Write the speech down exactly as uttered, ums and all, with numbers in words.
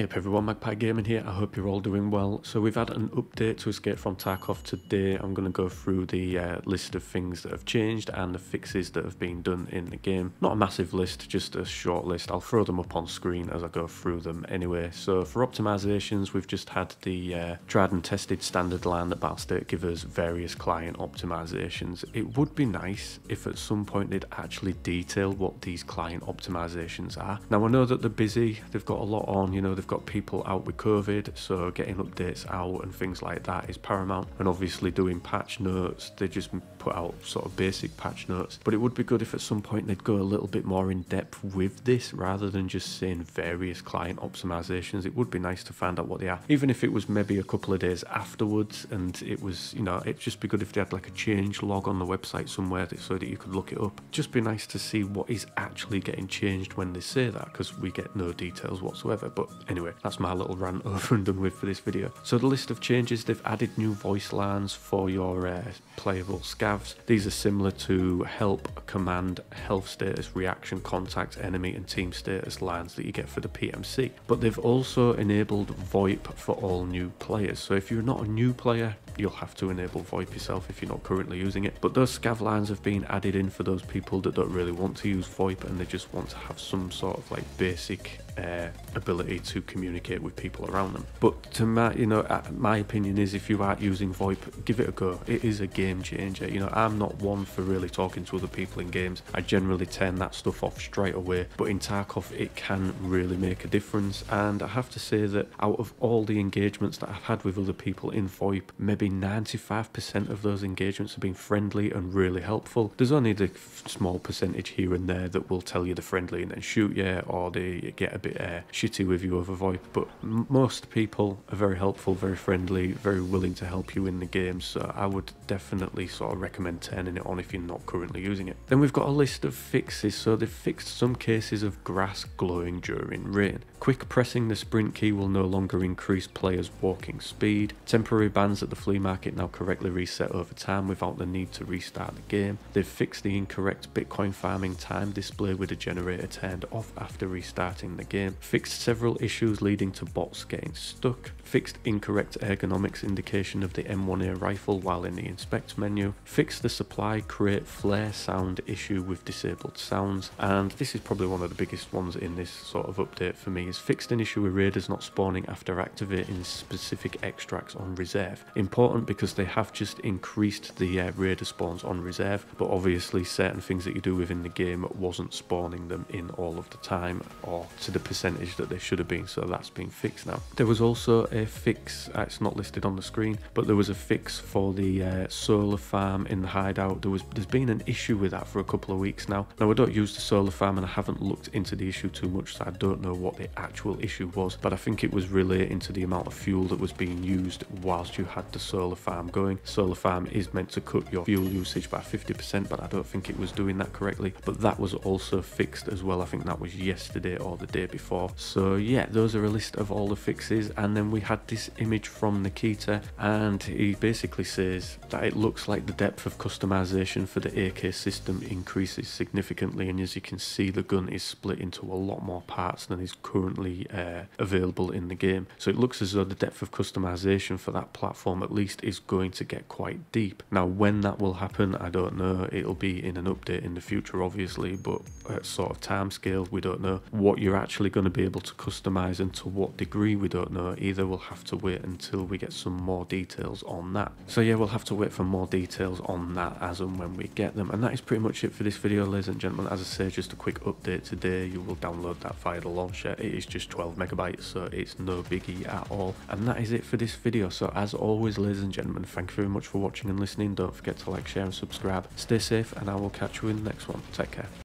Hey up everyone, Magpie Gaming here. I hope you're all doing well. So we've had an update to Escape from Tarkov today. I'm going to go through the uh, list of things that have changed and the fixes that have been done in the game. Not a massive list, just a short list. I'll throw them up on screen as I go through them anyway. So for optimizations, we've just had the uh, tried and tested standard line that Battle State give us various client optimizations. It would be nice if at some point they'd actually detail what these client optimizations are. Now I know that they're busy, they've got a lot on, you know, they've got people out with COVID, so getting updates out and things like that is paramount, and obviously doing patch notes. They just put out sort of basic patch notes, but it would be good if at some point they'd go a little bit more in depth with this rather than just saying various client optimizations. It would be nice to find out what they are, even if it was maybe a couple of days afterwards, and it was, you know, it'd just be good if they had like a change log on the website somewhere that, so that you could look it up. Just be nice to see what is actually getting changed when they say that, because we get no details whatsoever. But anyway, that's my little rant over and done with for this video. So the list of changes, they've added new voice lines for your uh, playable scavs. These are similar to help, command, health status, reaction, contact, enemy and team status lines that you get for the P M C. But they've also enabled VoIP for all new players. So if you're not a new player, you'll have to enable VoIP yourself if you're not currently using it. But those scav lines have been added in for those people that don't really want to use VoIP and they just want to have some sort of like basic uh, ability to communicate with people around them. But to my, you know, my opinion is if you aren't using VoIP, give it a go. It is a game changer. You know, I'm not one for really talking to other people in games. I generally turn that stuff off straight away. But in Tarkov, it can really make a difference. And I have to say that out of all the engagements that I've had with other people in VoIP, maybe ninety-five percent of those engagements have been friendly and really helpful. There's only the small percentage here and there that will tell you they're friendly and then shoot you, or they get a bit uh, shitty with you over VoIP, but most people are very helpful, very friendly, very willing to help you in the game. So I would definitely sort of recommend turning it on if you're not currently using it. Then we've got a list of fixes. So they've fixed some cases of grass glowing during rain. Quick pressing the sprint key will no longer increase players' walking speed. Temporary bans at the flea market now correctly reset over time without the need to restart the game. They've fixed the incorrect Bitcoin farming time display with the generator turned off after restarting the game. Fixed several issues leading to bots getting stuck, fixed incorrect ergonomics indication of the M one A rifle while in the inspect menu, fixed the supply crate flare sound issue with disabled sounds, and this is probably one of the biggest ones in this sort of update for me, is fixed an issue with raiders not spawning after activating specific extracts on reserve. Important because they have just increased the uh, raider spawns on reserve, but obviously certain things that you do within the game wasn't spawning them in all of the time or to the percentage that they should have been, so that's been fixed now. There was also a fix, uh, it's not listed on the screen, but there was a fix for the uh, solar farm in the hideout. There was, there's been an issue with that for a couple of weeks now. Now I don't use the solar farm and I haven't looked into the issue too much, so I don't know what the actual issue was, but I think it was relating to the amount of fuel that was being used whilst you had the solar farm going. Solar farm is meant to cut your fuel usage by fifty percent, but I don't think it was doing that correctly, but that was also fixed as well. I think that was yesterday or the day before. So yeah, those are a list of all the fixes. And then we had this image from Nikita, and he basically says that it looks like the depth of customization for the A K system increases significantly, and as you can see the gun is split into a lot more parts than is currently uh, available in the game. So it looks as though the depth of customization for that platform at least is going to get quite deep. Now when that will happen, I don't know. It'll be in an update in the future obviously, but at sort of time scale we don't know. What you're actually going to be able to customize and to what degree we don't know either. We'll have to wait until we get some more details on that. So yeah, we'll have to wait for more details on that as and when we get them. And that is pretty much it for this video, ladies and gentlemen. As I say, just a quick update today. You will download that via the launcher. It is just twelve megabytes, so it's no biggie at all. And that is it for this video. So as always, ladies and gentlemen, thank you very much for watching and listening. Don't forget to like, share and subscribe. Stay safe, and I will catch you in the next one. Take care.